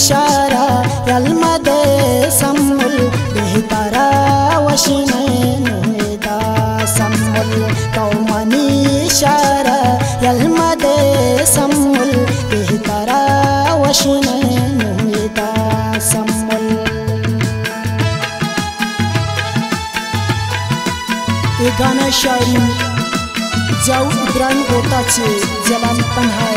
الإشارة يالمدى سمل بهترى وشمين هدا سمل تاو ماني شارة يالمدى سمل بهترى وشمين هدا سمل إغانا شاري जाऊ इब्राहिम गोटाचे जलाल तन्हाय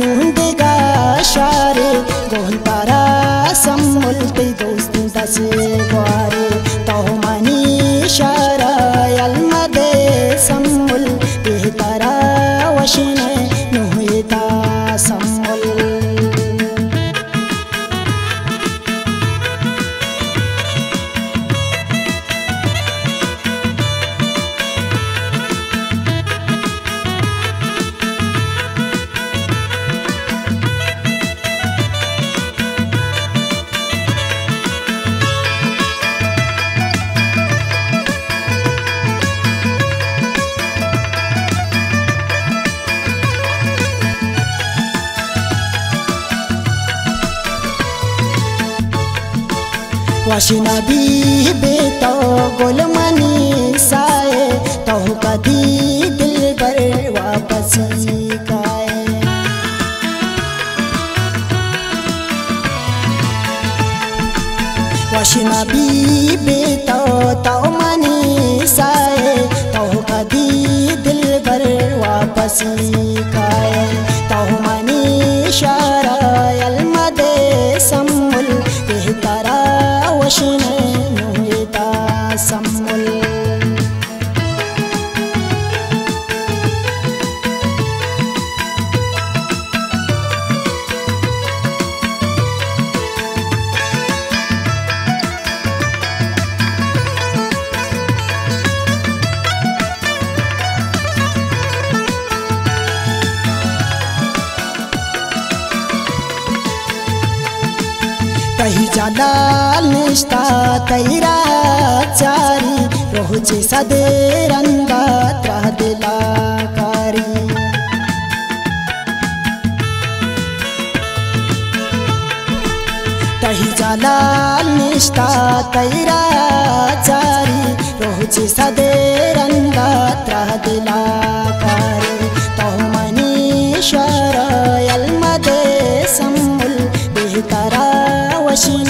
वाशिना भी बेतो गोलमनी साए तो कदी दिल पर वापस गाए वाशिना भी बेतो ताओ मनी साए तो कदी दिल पर वापस गाए ताओ मनी शारा यल मदे सम्मुल बेहतरा नुहिता सम्मुल कही ज्यादा निष्ठा तैरा चारी रोचे सदे रंगा त्रह दिला कारी कही ज्यादा निष्ठा तैरा चारी रोचे सदे रंगा त्रह दिला कारी तौ मनी शरा यल मदे सम्मुल बेहतरा she